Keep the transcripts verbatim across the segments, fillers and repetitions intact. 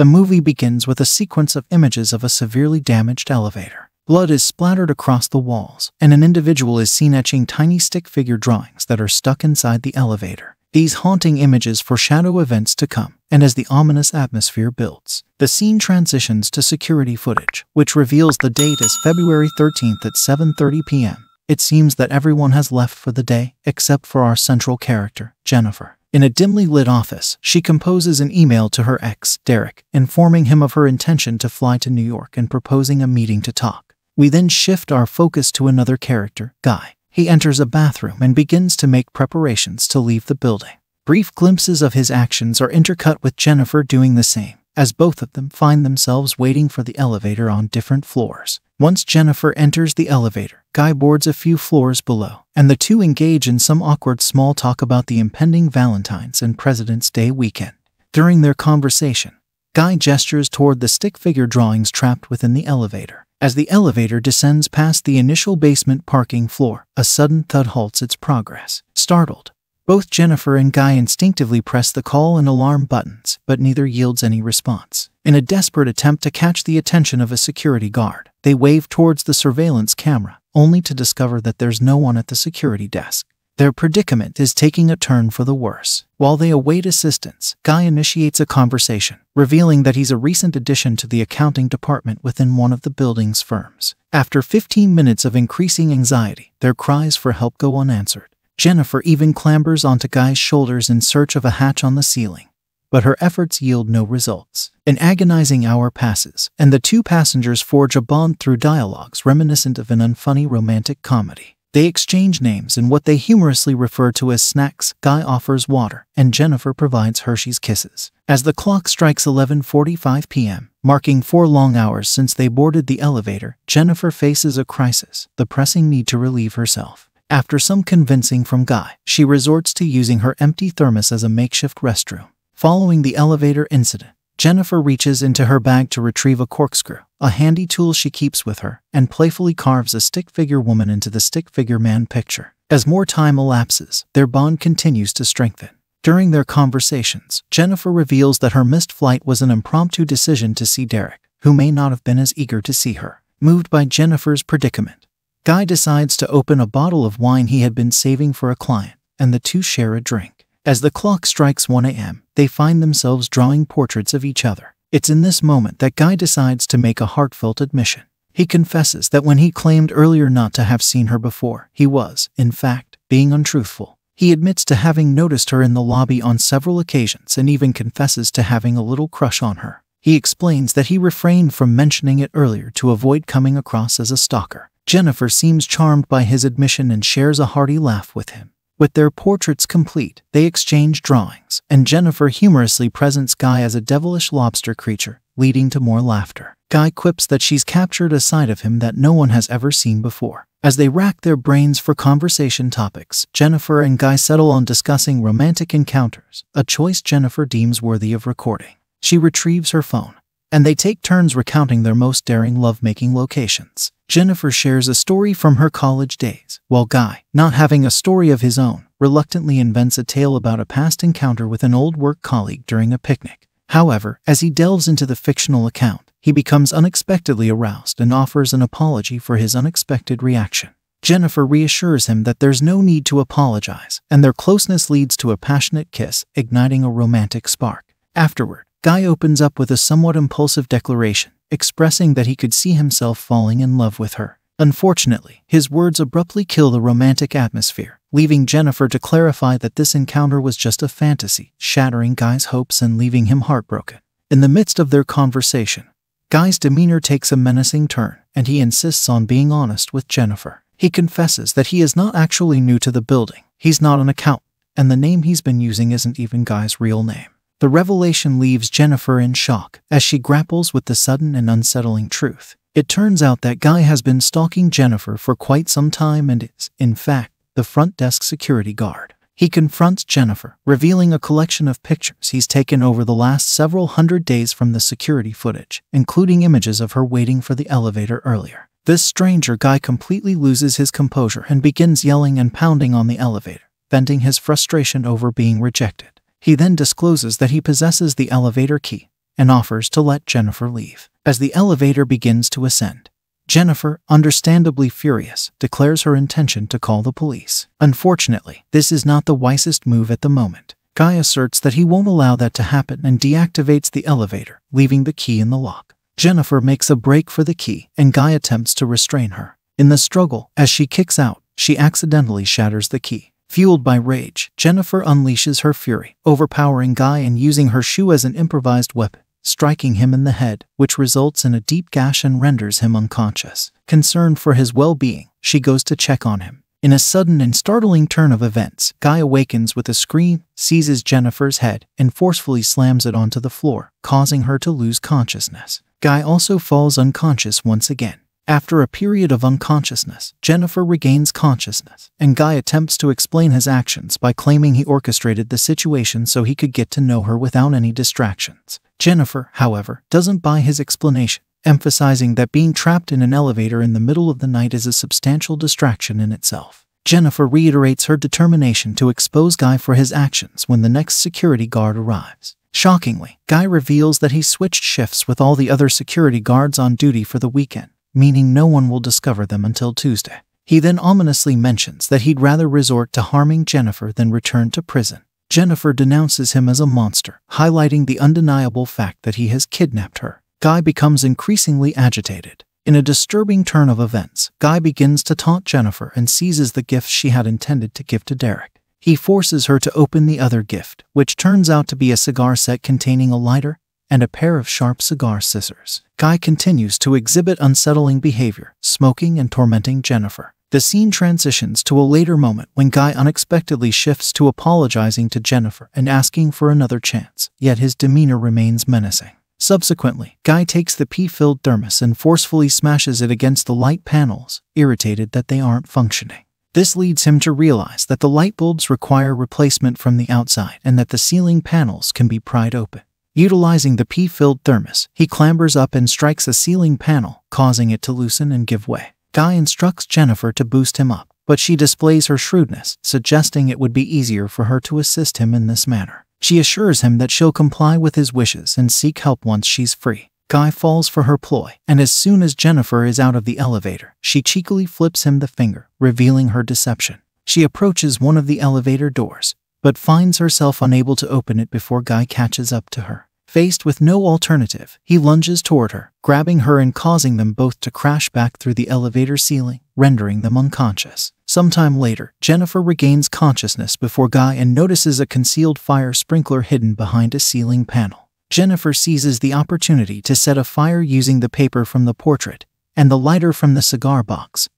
The movie begins with a sequence of images of a severely damaged elevator. Blood is splattered across the walls, and an individual is seen etching tiny stick figure drawings that are stuck inside the elevator. These haunting images foreshadow events to come, and as the ominous atmosphere builds, the scene transitions to security footage, which reveals the date is February thirteenth at seven thirty p m It seems that everyone has left for the day, except for our central character, Jennifer. In a dimly lit office, she composes an email to her ex, Derek, informing him of her intention to fly to New York and proposing a meeting to talk. We then shift our focus to another character, Guy. He enters a bathroom and begins to make preparations to leave the building. Brief glimpses of his actions are intercut with Jennifer doing the same, as both of them find themselves waiting for the elevator on different floors. Once Jennifer enters the elevator, Guy boards a few floors below, and the two engage in some awkward small talk about the impending Valentine's and President's Day weekend. During their conversation, Guy gestures toward the stick figure drawings trapped within the elevator. As the elevator descends past the initial basement parking floor, a sudden thud halts its progress. Startled, both Jennifer and Guy instinctively press the call and alarm buttons, but neither yields any response. In a desperate attempt to catch the attention of a security guard, they wave towards the surveillance camera, only to discover that there's no one at the security desk. Their predicament is taking a turn for the worse. While they await assistance, Guy initiates a conversation, revealing that he's a recent addition to the accounting department within one of the building's firms. After fifteen minutes of increasing anxiety, their cries for help go unanswered. Jennifer even clambers onto Guy's shoulders in search of a hatch on the ceiling, but her efforts yield no results. An agonizing hour passes, and the two passengers forge a bond through dialogues reminiscent of an unfunny romantic comedy. They exchange names and what they humorously refer to as snacks. Guy offers water, and Jennifer provides Hershey's kisses. As the clock strikes eleven forty-five p m, marking four long hours since they boarded the elevator, Jennifer faces a crisis, the pressing need to relieve herself. After some convincing from Guy, she resorts to using her empty thermos as a makeshift restroom. Following the elevator incident, Jennifer reaches into her bag to retrieve a corkscrew, a handy tool she keeps with her, and playfully carves a stick figure woman into the stick figure man picture. As more time elapses, their bond continues to strengthen. During their conversations, Jennifer reveals that her missed flight was an impromptu decision to see Derek, who may not have been as eager to see her. Moved by Jennifer's predicament, Guy decides to open a bottle of wine he had been saving for a client, and the two share a drink. As the clock strikes one a m, they find themselves drawing portraits of each other. It's in this moment that Guy decides to make a heartfelt admission. He confesses that when he claimed earlier not to have seen her before, he was, in fact, being untruthful. He admits to having noticed her in the lobby on several occasions and even confesses to having a little crush on her. He explains that he refrained from mentioning it earlier to avoid coming across as a stalker. Jennifer seems charmed by his admission and shares a hearty laugh with him. With their portraits complete, they exchange drawings, and Jennifer humorously presents Guy as a devilish lobster creature, leading to more laughter. Guy quips that she's captured a side of him that no one has ever seen before. As they rack their brains for conversation topics, Jennifer and Guy settle on discussing romantic encounters, a choice Jennifer deems worthy of recording. She retrieves her phone, and they take turns recounting their most daring lovemaking locations. Jennifer shares a story from her college days, while Guy, not having a story of his own, reluctantly invents a tale about a past encounter with an old work colleague during a picnic. However, as he delves into the fictional account, he becomes unexpectedly aroused and offers an apology for his unexpected reaction. Jennifer reassures him that there's no need to apologize, and their closeness leads to a passionate kiss, igniting a romantic spark. Afterward, Guy opens up with a somewhat impulsive declaration, expressing that he could see himself falling in love with her. Unfortunately, his words abruptly kill the romantic atmosphere, leaving Jennifer to clarify that this encounter was just a fantasy, shattering Guy's hopes and leaving him heartbroken. In the midst of their conversation, Guy's demeanor takes a menacing turn, and he insists on being honest with Jennifer. He confesses that he is not actually new to the building, he's not an accountant, and the name he's been using isn't even Guy's real name. The revelation leaves Jennifer in shock as she grapples with the sudden and unsettling truth. It turns out that Guy has been stalking Jennifer for quite some time and is, in fact, the front desk security guard. He confronts Jennifer, revealing a collection of pictures he's taken over the last several hundred days from the security footage, including images of her waiting for the elevator earlier. This stranger Guy completely loses his composure and begins yelling and pounding on the elevator, venting his frustration over being rejected. He then discloses that he possesses the elevator key and offers to let Jennifer leave. As the elevator begins to ascend, Jennifer, understandably furious, declares her intention to call the police. Unfortunately, this is not the wisest move at the moment. Guy asserts that he won't allow that to happen and deactivates the elevator, leaving the key in the lock. Jennifer makes a break for the key, and Guy attempts to restrain her. In the struggle, as she kicks out, she accidentally shatters the key. Fueled by rage, Jennifer unleashes her fury, overpowering Guy and using her shoe as an improvised weapon, striking him in the head, which results in a deep gash and renders him unconscious. Concerned for his well-being, she goes to check on him. In a sudden and startling turn of events, Guy awakens with a scream, seizes Jennifer's head, and forcefully slams it onto the floor, causing her to lose consciousness. Guy also falls unconscious once again. After a period of unconsciousness, Jennifer regains consciousness, and Guy attempts to explain his actions by claiming he orchestrated the situation so he could get to know her without any distractions. Jennifer, however, doesn't buy his explanation, emphasizing that being trapped in an elevator in the middle of the night is a substantial distraction in itself. Jennifer reiterates her determination to expose Guy for his actions when the next security guard arrives. Shockingly, Guy reveals that he switched shifts with all the other security guards on duty for the weekend, meaning no one will discover them until Tuesday. He then ominously mentions that he'd rather resort to harming Jennifer than return to prison. Jennifer denounces him as a monster, highlighting the undeniable fact that he has kidnapped her. Guy becomes increasingly agitated. In a disturbing turn of events, Guy begins to taunt Jennifer and seizes the gift she had intended to give to Derek. He forces her to open the other gift, which turns out to be a cigar set containing a lighter and a pair of sharp cigar scissors. Guy continues to exhibit unsettling behavior, smoking and tormenting Jennifer. The scene transitions to a later moment when Guy unexpectedly shifts to apologizing to Jennifer and asking for another chance, yet his demeanor remains menacing. Subsequently, Guy takes the pee-filled thermos and forcefully smashes it against the light panels, irritated that they aren't functioning. This leads him to realize that the light bulbs require replacement from the outside and that the ceiling panels can be pried open. Utilizing the pee-filled thermos, he clambers up and strikes a ceiling panel, causing it to loosen and give way. Guy instructs Jennifer to boost him up, but she displays her shrewdness, suggesting it would be easier for her to assist him in this manner. She assures him that she'll comply with his wishes and seek help once she's free. Guy falls for her ploy, and as soon as Jennifer is out of the elevator, she cheekily flips him the finger, revealing her deception. She approaches one of the elevator doors, but finds herself unable to open it before Guy catches up to her. Faced with no alternative, he lunges toward her, grabbing her and causing them both to crash back through the elevator ceiling, rendering them unconscious. Sometime later, Jennifer regains consciousness before Guy and notices a concealed fire sprinkler hidden behind a ceiling panel. Jennifer seizes the opportunity to set a fire using the paper from the portrait and the lighter from the cigar box,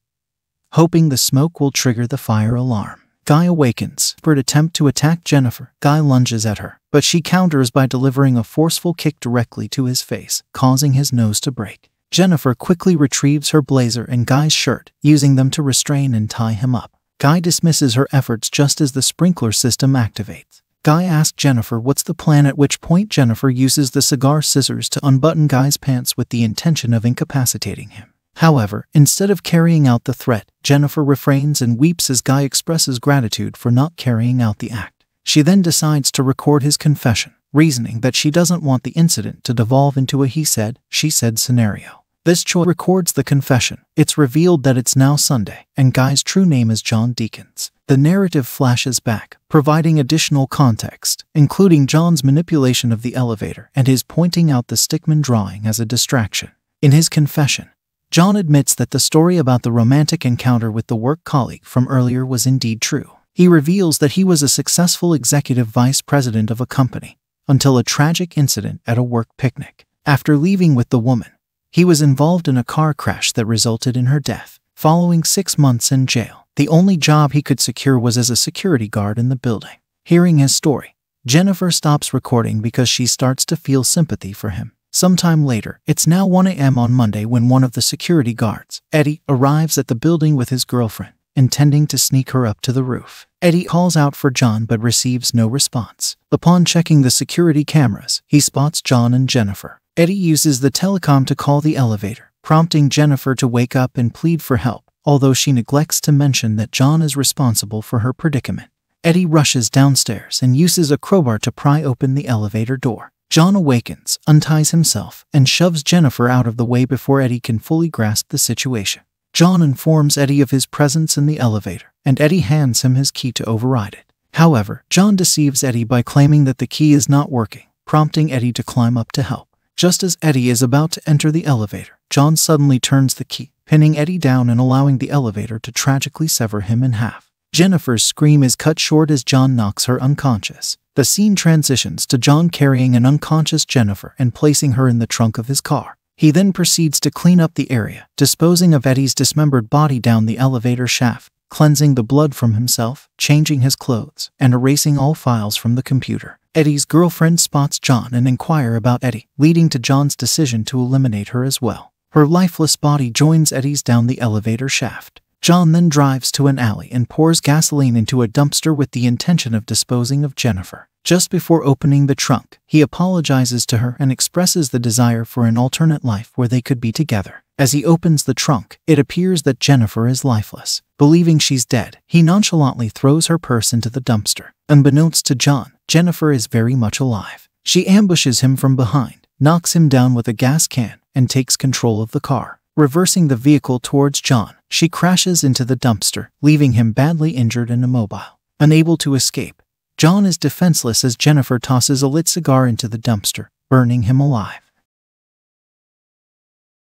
hoping the smoke will trigger the fire alarm. Guy awakens. In an attempt to attack Jennifer, Guy lunges at her, but she counters by delivering a forceful kick directly to his face, causing his nose to break. Jennifer quickly retrieves her blazer and Guy's shirt, using them to restrain and tie him up. Guy dismisses her efforts just as the sprinkler system activates. Guy asks Jennifer what's the plan, at which point Jennifer uses the cigar scissors to unbutton Guy's pants with the intention of incapacitating him. However, instead of carrying out the threat, Jennifer refrains and weeps as Guy expresses gratitude for not carrying out the act. She then decides to record his confession, reasoning that she doesn't want the incident to devolve into a he said, she said scenario. This choice records the confession. It's revealed that it's now Sunday, and Guy's true name is John Deacons. The narrative flashes back, providing additional context, including John's manipulation of the elevator and his pointing out the Stickman drawing as a distraction. In his confession, John admits that the story about the romantic encounter with the work colleague from earlier was indeed true. He reveals that he was a successful executive vice president of a company until a tragic incident at a work picnic. After leaving with the woman, he was involved in a car crash that resulted in her death. Following six months in jail, the only job he could secure was as a security guard in the building. Hearing his story, Jennifer stops recording because she starts to feel sympathy for him. Sometime later, it's now one A M on Monday when one of the security guards, Eddie, arrives at the building with his girlfriend, intending to sneak her up to the roof. Eddie calls out for John but receives no response. Upon checking the security cameras, he spots John and Jennifer. Eddie uses the telecom to call the elevator, prompting Jennifer to wake up and plead for help, although she neglects to mention that John is responsible for her predicament. Eddie rushes downstairs and uses a crowbar to pry open the elevator door. John awakens, unties himself, and shoves Jennifer out of the way before Eddie can fully grasp the situation. John informs Eddie of his presence in the elevator, and Eddie hands him his key to override it. However, John deceives Eddie by claiming that the key is not working, prompting Eddie to climb up to help. Just as Eddie is about to enter the elevator, John suddenly turns the key, pinning Eddie down and allowing the elevator to tragically sever him in half. Jennifer's scream is cut short as John knocks her unconscious. The scene transitions to John carrying an unconscious Jennifer and placing her in the trunk of his car. He then proceeds to clean up the area, disposing of Eddie's dismembered body down the elevator shaft, cleansing the blood from himself, changing his clothes, and erasing all files from the computer. Eddie's girlfriend spots John and inquires about Eddie, leading to John's decision to eliminate her as well. Her lifeless body joins Eddie's down the elevator shaft. John then drives to an alley and pours gasoline into a dumpster with the intention of disposing of Jennifer. Just before opening the trunk, he apologizes to her and expresses the desire for an alternate life where they could be together. As he opens the trunk, it appears that Jennifer is lifeless. Believing she's dead, he nonchalantly throws her purse into the dumpster. Unbeknownst to John, Jennifer is very much alive. She ambushes him from behind, knocks him down with a gas can, and takes control of the car. Reversing the vehicle towards John, she crashes into the dumpster, leaving him badly injured and immobile. Unable to escape, John is defenseless as Jennifer tosses a lit cigar into the dumpster, burning him alive.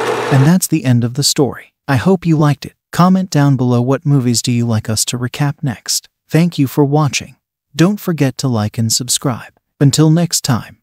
And that's the end of the story. I hope you liked it. Comment down below what movies do you like us to recap next. Thank you for watching. Don't forget to like and subscribe. Until next time.